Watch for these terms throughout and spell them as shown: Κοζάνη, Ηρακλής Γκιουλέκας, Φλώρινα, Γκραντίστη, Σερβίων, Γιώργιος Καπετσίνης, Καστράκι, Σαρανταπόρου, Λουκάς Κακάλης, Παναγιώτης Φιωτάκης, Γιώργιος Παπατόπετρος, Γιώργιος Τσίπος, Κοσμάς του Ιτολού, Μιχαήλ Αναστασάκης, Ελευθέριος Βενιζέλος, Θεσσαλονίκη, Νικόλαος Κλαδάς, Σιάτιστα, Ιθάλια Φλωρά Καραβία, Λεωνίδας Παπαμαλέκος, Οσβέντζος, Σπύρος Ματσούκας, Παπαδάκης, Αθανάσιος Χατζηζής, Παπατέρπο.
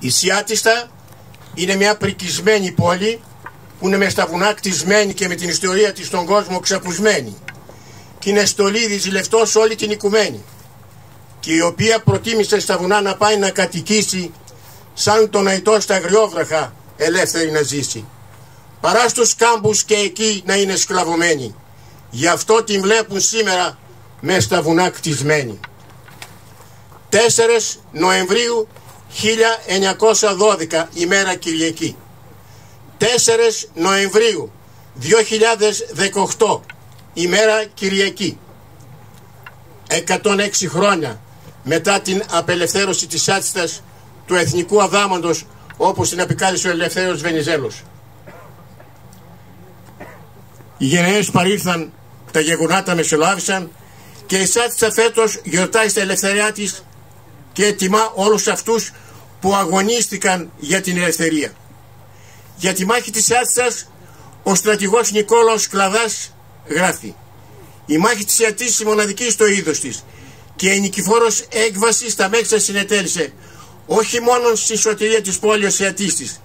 Η Σιάτιστα είναι μια πρικισμένη πόλη που είναι με στα βουνά κτισμένη και με την ιστορία της στον κόσμο ξαπουσμένη και είναι στολίδι ζηλευτός όλη την οικουμένη και η οποία προτίμησε στα βουνά να πάει να κατοικήσει σαν τον αητό στα αγριόβραχα ελεύθερη να ζήσει παρά στους κάμπους και εκεί να είναι σκλαβωμένη. Γι' αυτό την βλέπουν σήμερα μες στα βουνά κτισμένη. 4 Νοεμβρίου 1912 ημέρα Κυριακή. 4 Νοεμβρίου 2018 ημέρα Κυριακή. 106 χρόνια μετά την απελευθέρωση της Σιάτιστας του εθνικού αδάμαντος όπως την αποκάλεσε ο Ελευθέριος Βενιζέλος. Οι γενναίες παρήλθαν, τα γεγονάτα μεσολάβησαν και η Σιάτιστα φέτος γιορτάει στα ελευθεριά της και ετοιμά όλους αυτούς που αγωνίστηκαν για την ελευθερία. Για τη μάχη της Σιάτιστας ο στρατηγός Νικόλαος Κλαδάς γράφει: «Η μάχη της Σιάτιστας μοναδική στο είδος της και η νικηφόρος έκβαση στα μέτρα συνετέλεσε όχι μόνο στη σωτηρία της πόλης Σιάτιστης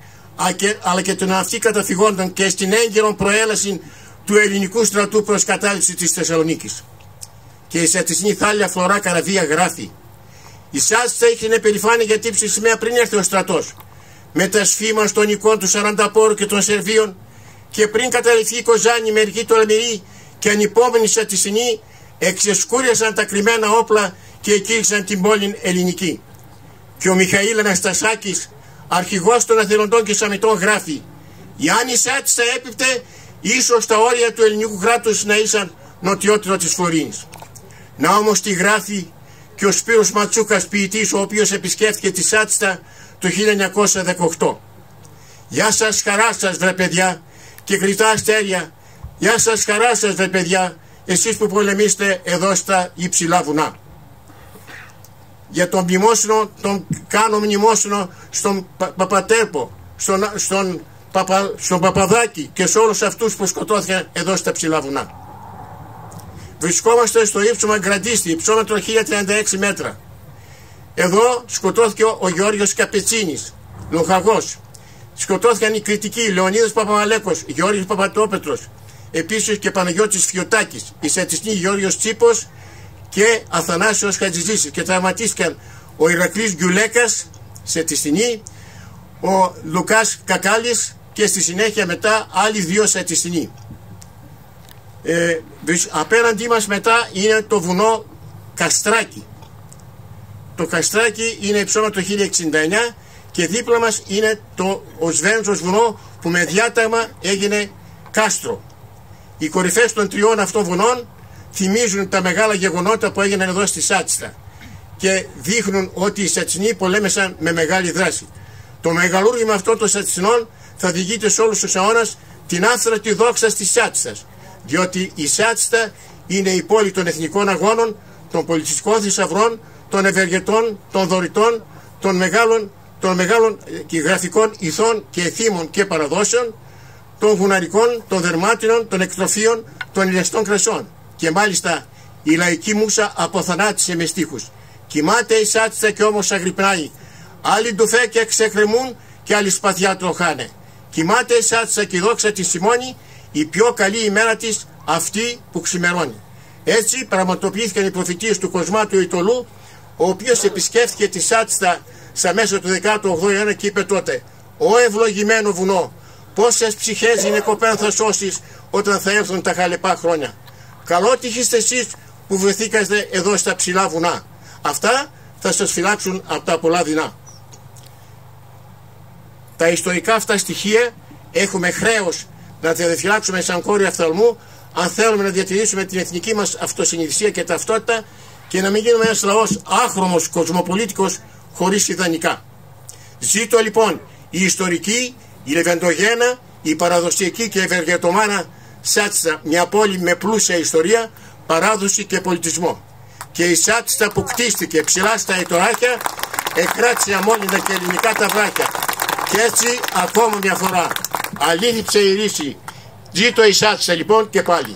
αλλά και των αυτοί καταφυγόντων και στην έγκαιρον προέλαση του ελληνικού στρατού προς κατάληψη της Θεσσαλονίκης». Και η Σιατιστινή Ιθάλια Φλωρά Καραβία γράφει: «Η Σιάτιστα είχε περηφάνεια γιατί ψησμία πριν έρθει ο στρατός με τα σφήμα των εικόν του Σαρανταπόρου και των Σερβίων και πριν καταληφθεί η Κοζάνη μερικοί τολμηροί και ανυπόμενοι Σιατιστινοί εξεσκούριασαν τα κρυμμένα όπλα και εκήρυξαν την πόλη ελληνική». Και ο Μιχαήλ Αναστασάκης, αρχηγός των Αθελοντών και Σαμιτών, γράφει: «Εάν η Σιάτιστα έπιπτε, ίσως τα όρια του ελληνικού κράτους να ήσαν νοτιότερο της Φλωρίνης». Να όμως τη γράφει και ο Σπύρος Ματσούκας, ποιητής, ο οποίος επισκέφθηκε τη Σιάτιστα το 1918. «Γεια σας, χαρά σας βρε παιδιά και κριτά αστέρια, γεια σας, χαρά σας βρε παιδιά, εσείς που πολεμήσετε εδώ στα υψηλά βουνά». Για τον μνημόσυνο, τον κάνω μνημόσυνο στον Παπατέρπο, στον Παπαδάκη και σε όλους αυτούς που σκοτώθηκαν εδώ στα ψηλά βουνά. Βρισκόμαστε στο ύψωμα Γκραντίστη, υψόμετρο 1036 μέτρα. Εδώ σκοτώθηκε ο Γιώργιος Καπετσίνης, λοχαγός. Σκοτώθηκαν οι κριτικοί Λεωνίδας Παπαμαλέκος, Γιώργιος Παπατόπετρος, επίσης και Παναγιώτης Φιωτάκης, η Σιατιστή Γιώργιος Τσίπος και Αθανάσιος Χατζηζής, και τραυματίστηκαν ο Ηρακλής Γκιουλέκας, Σιατιστινή, ο Λουκάς Κακάλης και στη συνέχεια μετά άλλοι δύο Σιατιστινοί. Απέναντί μας μετά είναι το βουνό Καστράκι. Το Καστράκι είναι υψόμετρο 1069 και δίπλα μας είναι το Οσβέντζος βουνό που με διάταγμα έγινε κάστρο. Οι κορυφές των τριών αυτών βουνών θυμίζουν τα μεγάλα γεγονότα που έγιναν εδώ στη Σιάτιστα και δείχνουν ότι οι Σιατιστινοί πολέμησαν με μεγάλη δράση. Το μεγαλούργημα αυτό των Σιατιστινών θα διηγείται σε όλους τους αιώνας την άθρατη δόξα της Σιάτιστας, διότι η Σιάτιστα είναι η πόλη των εθνικών αγώνων, των πολιτιστικών θησαυρών, των ευεργετών, των δωρητών, των μεγάλων και γραφικών ηθών και εθήμων και παραδόσεων, των βουναρικών, των δερμάτινων, των εκτροφίων, των ηλιαστών κρασών. Και μάλιστα η λαϊκή μουσα αποθανάτησε με στίχους: «Κοιμάται η Σιάτιστα και όμως αγρυπνάει, άλλοι ντουφέκια ξεκρεμούν και άλλοι σπαθιά τροχάνε. Κοιμάται η Σιάτιστα και η δόξα τη σημώνει, η πιο καλή ημέρα της αυτή που ξημερώνει». Έτσι πραγματοποιήθηκαν οι προφητείες του Κοσμά του Ιτολού, ο οποίος επισκέφθηκε τη Σιάτιστα στα μέσα του 18ου αιώνα και είπε τότε: «Ω ευλογημένο βουνό, πόσες ψυχές γυναικοπαίδων θα σώσεις όταν θα έρθουν τα χαλεπά χρόνια. Καλότυχοι είστε εσείς που βρεθήκατε εδώ στα ψηλά βουνά. Αυτά θα σας φυλάξουν από τα πολλά δεινά». Τα ιστορικά αυτά στοιχεία έχουμε χρέος να τα διαφυλάξουμε σαν κόρη οφθαλμού, αν θέλουμε να διατηρήσουμε την εθνική μας αυτοσυνειδησία και ταυτότητα και να μην γίνουμε ένας λαός άχρωμος κοσμοπολίτικος χωρίς ιδανικά. Ζήτω λοιπόν η ιστορική, η λεβεντογένα, η παραδοσιακή και ευεργετομάνα Σιάτιστα, μια πόλη με πλούσια ιστορία, παράδοση και πολιτισμό. Και η Σιάτιστα που κτίστηκε ψηλά στα Ιτωράκια, εκράτησε αμόλυντα και ελληνικά τα βράχια. Και έτσι ακόμα μια φορά αλήθιψε η ρίση. Ζήτω η Σιάτιστα λοιπόν και πάλι.